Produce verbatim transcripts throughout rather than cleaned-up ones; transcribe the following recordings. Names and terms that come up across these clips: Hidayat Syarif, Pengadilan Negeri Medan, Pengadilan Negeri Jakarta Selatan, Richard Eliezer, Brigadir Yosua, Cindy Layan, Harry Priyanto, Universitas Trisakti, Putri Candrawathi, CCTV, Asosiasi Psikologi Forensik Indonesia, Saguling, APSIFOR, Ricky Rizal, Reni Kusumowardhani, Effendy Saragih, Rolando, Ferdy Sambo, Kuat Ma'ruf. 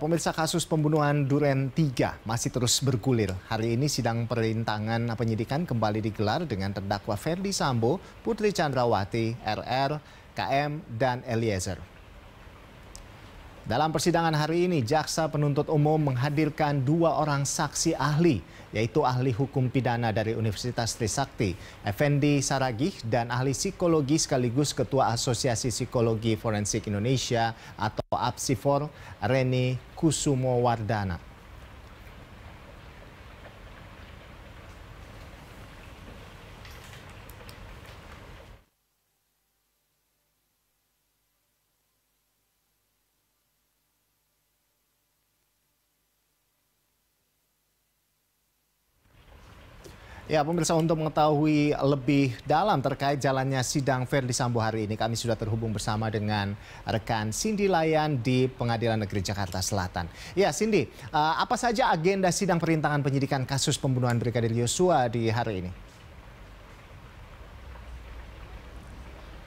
Pemirsa, kasus pembunuhan Duren tiga masih terus bergulir. Hari ini sidang perintangan penyidikan kembali digelar dengan terdakwa Ferdy Sambo, Putri Candrawathi, R R, K M, dan Eliezer. Dalam persidangan hari ini, jaksa penuntut umum menghadirkan dua orang saksi ahli, yaitu ahli hukum pidana dari Universitas Trisakti, Effendy Saragih, dan ahli psikologi sekaligus Ketua Asosiasi Psikologi Forensik Indonesia atau APSIFOR, Reni Kusumowardhani. Ya, pemirsa, untuk mengetahui lebih dalam terkait jalannya sidang Ferdy Sambo hari ini, kami sudah terhubung bersama dengan rekan Cindy Layan di Pengadilan Negeri Jakarta Selatan. Ya, Cindy, apa saja agenda sidang perintangan penyidikan kasus pembunuhan Brigadir Yosua di hari ini?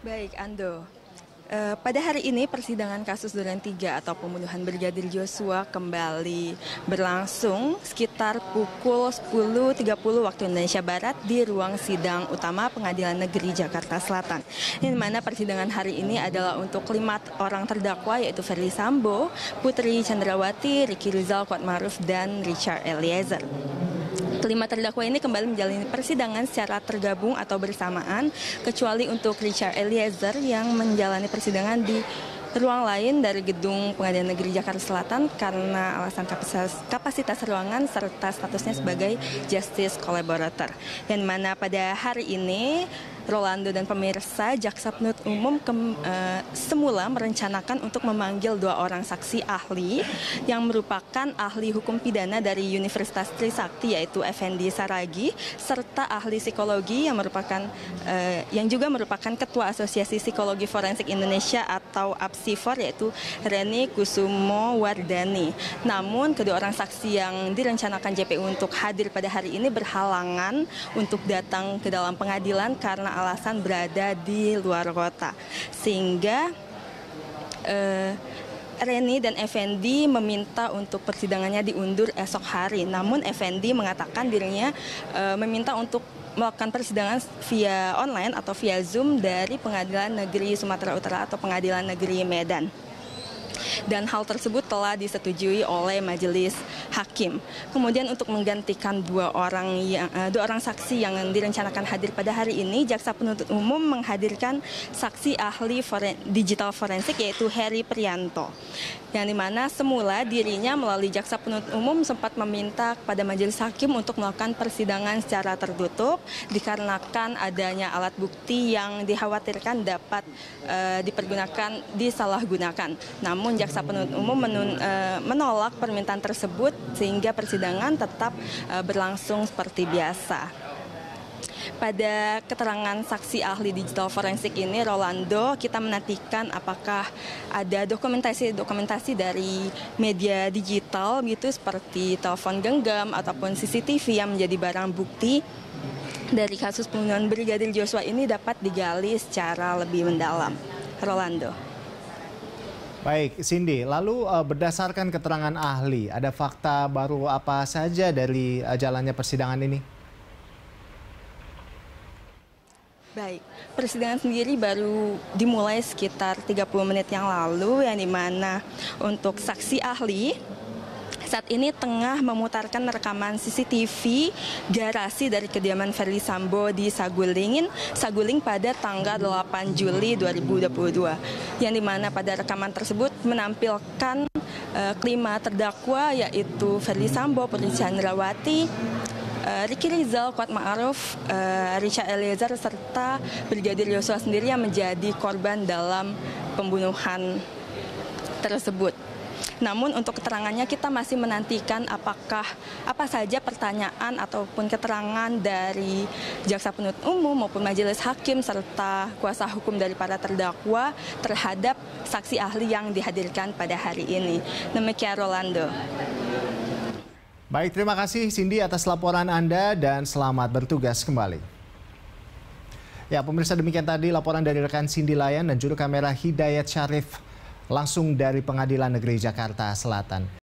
Baik, Ando. Uh, pada hari ini persidangan kasus Duren tiga atau pembunuhan Brigadir Yosua kembali berlangsung sekitar pukul sepuluh tiga puluh waktu Indonesia Barat di ruang sidang utama Pengadilan Negeri Jakarta Selatan. Di mana persidangan hari ini adalah untuk lima orang terdakwa, yaitu Ferdy Sambo, Putri Candrawathi, Ricky Rizal, Kuat Ma'ruf, dan Richard Eliezer. Kelima terdakwa ini kembali menjalani persidangan secara tergabung atau bersamaan, kecuali untuk Richard Eliezer yang menjalani persidangan di ruang lain dari gedung Pengadilan Negeri Jakarta Selatan karena alasan kapasitas, kapasitas ruangan serta statusnya sebagai justice collaborator. Dan mana pada hari ini, Rolando dan pemirsa, jaksa penuntut umum ke, uh, semula merencanakan untuk memanggil dua orang saksi ahli yang merupakan ahli hukum pidana dari Universitas Trisakti, yaitu Effendy Saragih, serta ahli psikologi yang merupakan uh, yang juga merupakan Ketua Asosiasi Psikologi Forensik Indonesia atau APSIFOR, yaitu Reni Kusumowardhani. Namun kedua orang saksi yang direncanakan J P U untuk hadir pada hari ini berhalangan untuk datang ke dalam pengadilan karena alasan berada di luar kota, sehingga eh, Reni dan Effendy meminta untuk persidangannya diundur esok hari. Namun Effendy mengatakan dirinya eh, meminta untuk melakukan persidangan via online atau via Zoom dari Pengadilan Negeri Sumatera Utara atau Pengadilan Negeri Medan. Dan hal tersebut telah disetujui oleh majelis hakim. Kemudian untuk menggantikan dua orang yang, dua orang saksi yang direncanakan hadir pada hari ini, jaksa penuntut umum menghadirkan saksi ahli foren, digital forensik, yaitu Harry Priyanto. Yang dimana semula dirinya melalui jaksa penuntut umum sempat meminta kepada majelis hakim untuk melakukan persidangan secara tertutup dikarenakan adanya alat bukti yang dikhawatirkan dapat e, dipergunakan, disalahgunakan. Namun jaksa penuntut umum menun, e, menolak permintaan tersebut sehingga persidangan tetap e, berlangsung seperti biasa. Pada keterangan saksi ahli digital forensik ini, Rolando, kita menantikan apakah ada dokumentasi-dokumentasi dari media digital gitu seperti telepon genggam ataupun C C T V yang menjadi barang bukti dari kasus pembunuhan Brigadir Yosua ini dapat digali secara lebih mendalam. Rolando. Baik, Cindy. Lalu berdasarkan keterangan ahli, ada fakta baru apa saja dari jalannya persidangan ini? Baik, persidangan sendiri baru dimulai sekitar tiga puluh menit yang lalu, yang dimana untuk saksi ahli saat ini tengah memutarkan rekaman C C T V garasi dari kediaman Ferdy Sambo di Saguling, Saguling pada tanggal delapan Juli dua ribu dua puluh dua, yang dimana pada rekaman tersebut menampilkan uh, kelima terdakwa, yaitu Ferdy Sambo, Putri Candrawathi, Ricky Rizal, Kuat Ma'ruf, Richard Eliezer, serta Brigadir Yosua sendiri yang menjadi korban dalam pembunuhan tersebut. Namun untuk keterangannya kita masih menantikan apakah apa saja pertanyaan ataupun keterangan dari jaksa penuntut umum maupun majelis hakim serta kuasa hukum dari para terdakwa terhadap saksi ahli yang dihadirkan pada hari ini. Demikian, Rolando. Baik, terima kasih Cindy atas laporan Anda dan selamat bertugas kembali. Ya, pemirsa, demikian tadi laporan dari rekan Cindy Layan dan juru kamera Hidayat Syarif. langsung dari Pengadilan Negeri Jakarta Selatan.